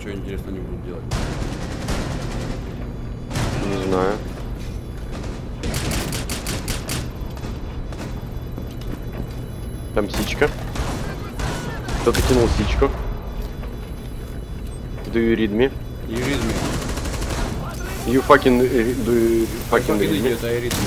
Что интересно они будут делать? Не знаю. Там сичка. Кто-то кинул сичку. Do you read me? You read me. You fucking do you fucking read me? I read me.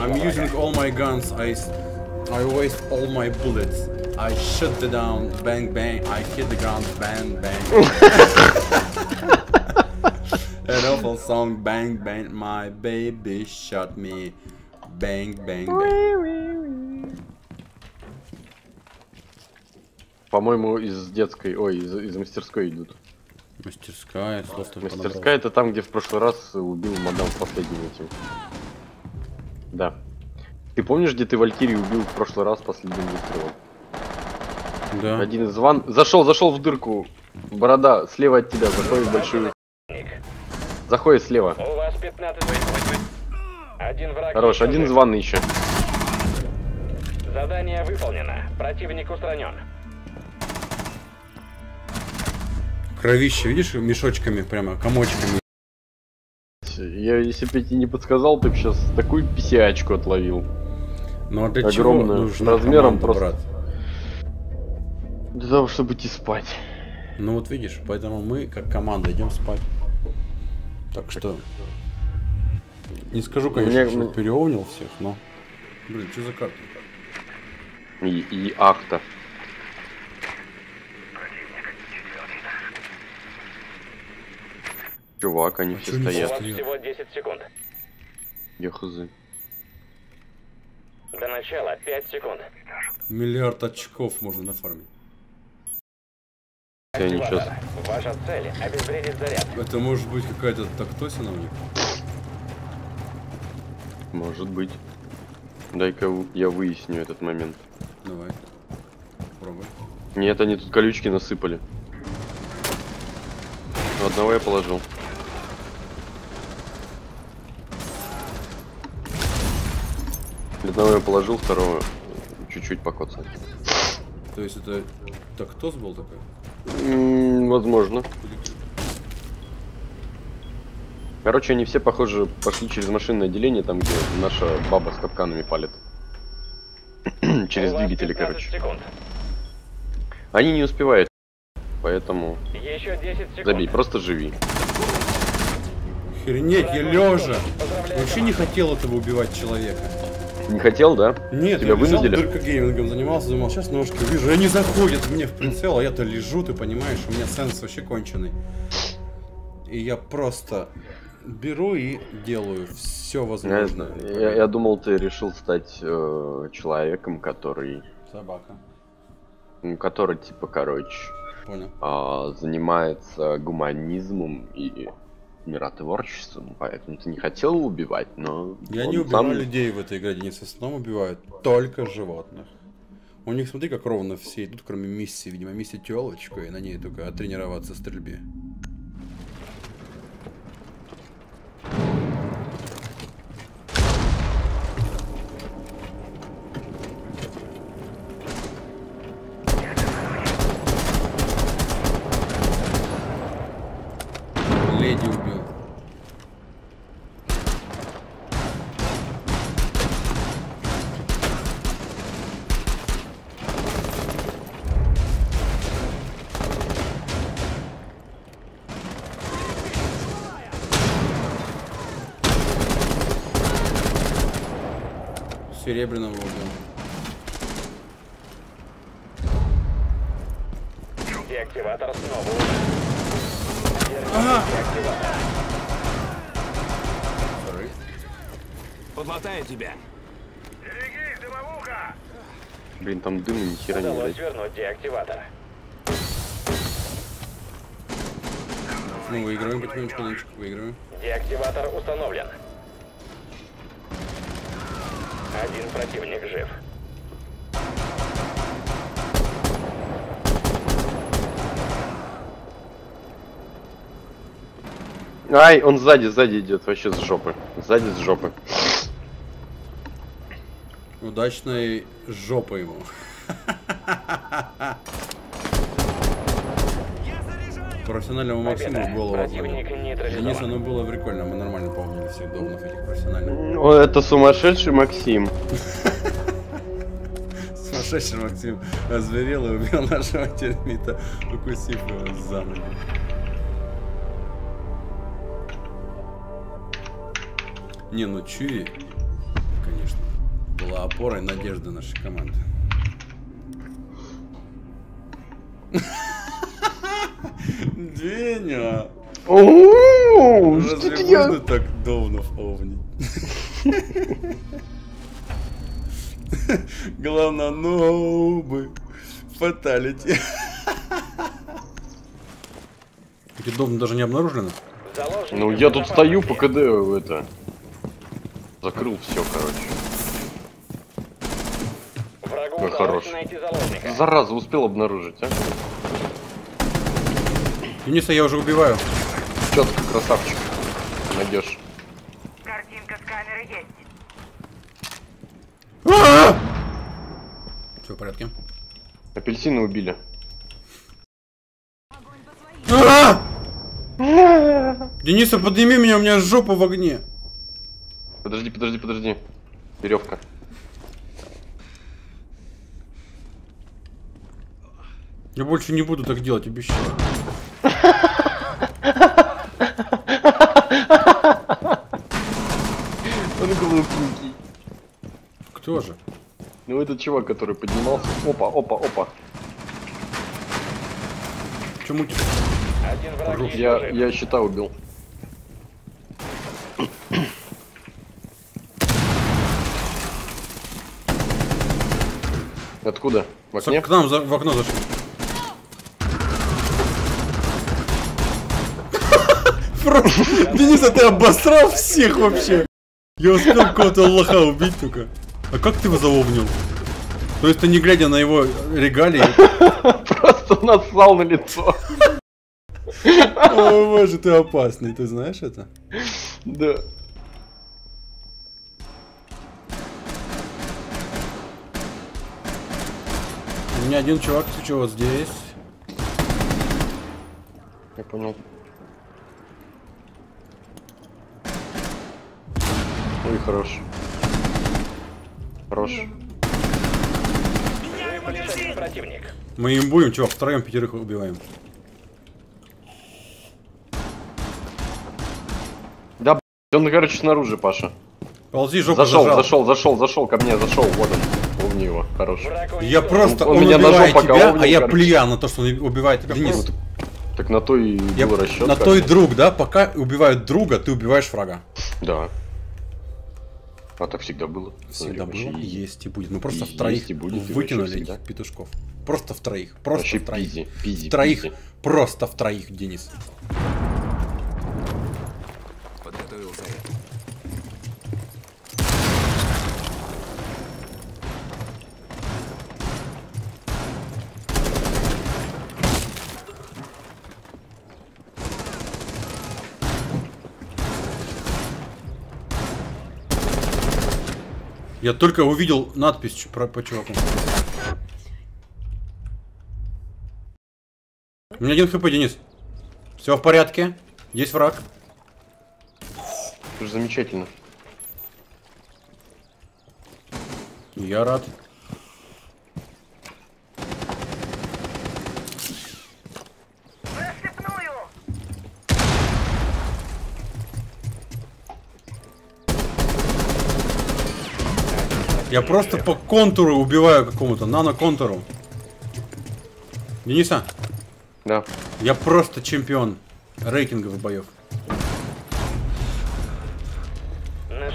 I'm using all my guns, I waste all my bullets. I shoot the down, bang bang, I hit the ground, bang bang. An awful song, bang bang, my baby shot me, bang bang bang. По-моему, из детской, ой, из мастерской идут. Мастерская, собственно. Мастерская это там, где в прошлый раз убил мадам в последнем этим. Да. Ты помнишь, где ты Валькирию убил в прошлый раз последним выстрелом? Да. Один из ван... Зашел в дырку. Борода, слева от тебя, заходит большую... Заходит слева. У вас 15... Хорош, один из ванны еще. Задание выполнено. Противник устранен. Кровище, видишь, мешочками прямо, комочками. Я, если бы я тебе не подсказал, ты бы сейчас такую писячку отловил. Ну а для огромную, чего размером команда, просто. Брат? Для того, чтобы идти спать. Ну вот видишь, поэтому мы как команда идем спать. Так что. Не скажу, конечно, что переовнил всех, но. Блин, что за карта? И акта. Чувак, они все стоят. Всего 10 секунд. Я хз. До начала 5 секунд. Миллиард очков можно нафармить. Ваша цель обезвредить заряд. Это может быть какая-то тактосина у них? Может быть. Дай-ка я выясню этот момент. Давай. Пробуй. Нет, они тут колючки насыпали. Одного я положил. Одного я положил, второго чуть-чуть покоцал. То есть это тактос был такой? Возможно. Короче, они все, похоже, пошли через машинное отделение, там где наша баба с капканами палит. Через двигатели, короче. Секунд. Они не успевают, поэтому забей, просто живи. Хернеть, я лежа. Вообще не хотел этого убивать человека. Не хотел, да? Нет, тебя я лежал, дырка геймингом занимался, думал, сейчас ножки вижу, они заходят мне в прицел, а я-то лежу, ты понимаешь, у меня сенс вообще конченый. И я просто беру и делаю все возможное. Я думал, ты решил стать человеком, который... Собака. Который, типа, короче, занимается гуманизмом и... миротворчеством, поэтому ты не хотел убивать, но... Я не убиваю людей в этой игре, они со сном убивают только животных. У них, смотри, как ровно все идут, кроме миссии, видимо, миссия телочка, и на ней только оттренироваться в стрельбе. Леди убил. Серебряного убил. Деактиватор снова. Ага. Подлатаю тебя. Берегись, дымовуха! Блин, там дым ни хера не видать. Вернуть деактиватор. Ну, выигрываем потихонечку, выигрываем. Деактиватор установлен. Один противник жив. Ай, он сзади идет, вообще с жопы. Сзади с жопы. Удачной жопы ему. Профессиональному Максиму в голову. Конечно, оно было прикольно, мы нормально помнили всех домов этих профессиональных. О, это сумасшедший Максим. Сумасшедший Максим озверел и убил нашего термита, укусив его за ноги. Не, ну Чуи, конечно, была опорой надежды нашей команды. Деня! Разве можно так давно овнить? Главное, ноубы. Фаталити. Эти давно даже не обнаружены? Ну, я тут стою, по КД это... Закрыл все, короче. Ой, хорош. Зараза, успел обнаружить, а? Дениса я уже убиваю. Четко, красавчик. Найдешь. Картинка с камеры есть. Все в порядке. Апельсины убили. Дениса, подними меня, у меня жопа в огне. Подожди. Веревка. Я больше не буду так делать, обещаю. Он глупенький. Кто же? Ну этот чувак, который поднимался. Опа. Чему тебе? Я щита убил. Откуда? В окне? К нам в окно зашли. Дениса, ты обосрал всех вообще. Я успел какого-то лоха убить только. А как ты его заомнил? То есть ты не глядя на его регалии? Просто нассал на лицо. О боже, ты опасный, ты знаешь это? Да. У меня один чувак, ты чего вот здесь? Я понял. Ой, хорош. Мы им будем, чувак, втроем пятерых убиваем. Да, он, короче, снаружи, Паша. Ползи, жопу зашел ко мне, вот он. Умни его, хорош. Я просто, он меня убивает тебя, а я плюю на то, что он убивает тебя. Денис. Так на то и был расчет. На то и друг, да? Пока убивают друга, ты убиваешь врага. Да. А так всегда было. Всегда было, есть и будет. Мы просто втроих выкинули этих петушков. Просто втроих. Просто втроих. Втроих. Просто втроих, Денис. Подготовился. Я только увидел надпись по чуваку. У меня один хп, Денис. Все в порядке. Есть враг. Это же замечательно. Я рад. Я просто по контуру убиваю какому-то, нано-контуру. Дениса? Да. Я просто чемпион рейтинговых боев. А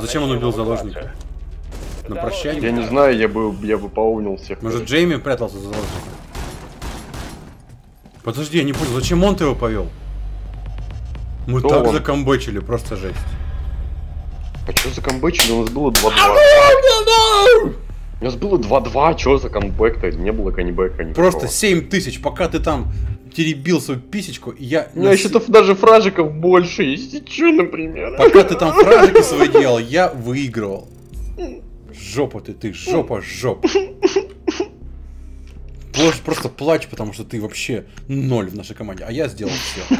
зачем он убил заложника? На прощание? Я не знаю, я бы поумнил всех. Может, Джейми прятался за заложника? Подожди, я не понял, зачем он-то его повел? Мы так закомбочили, просто жесть. А что за комбэчили? У нас было 2-2. нас было 2-2, чё за камбэк-то? Не было канибэка никакого. Просто 7000, пока ты там теребил свою писечку, я... У меня счетов даже фражиков больше, если чё, например. Пока ты там фражики свои делал, я выигрывал. Жопа ты, жопа. Просто плачь, потому что ты вообще ноль в нашей команде, а я сделал все.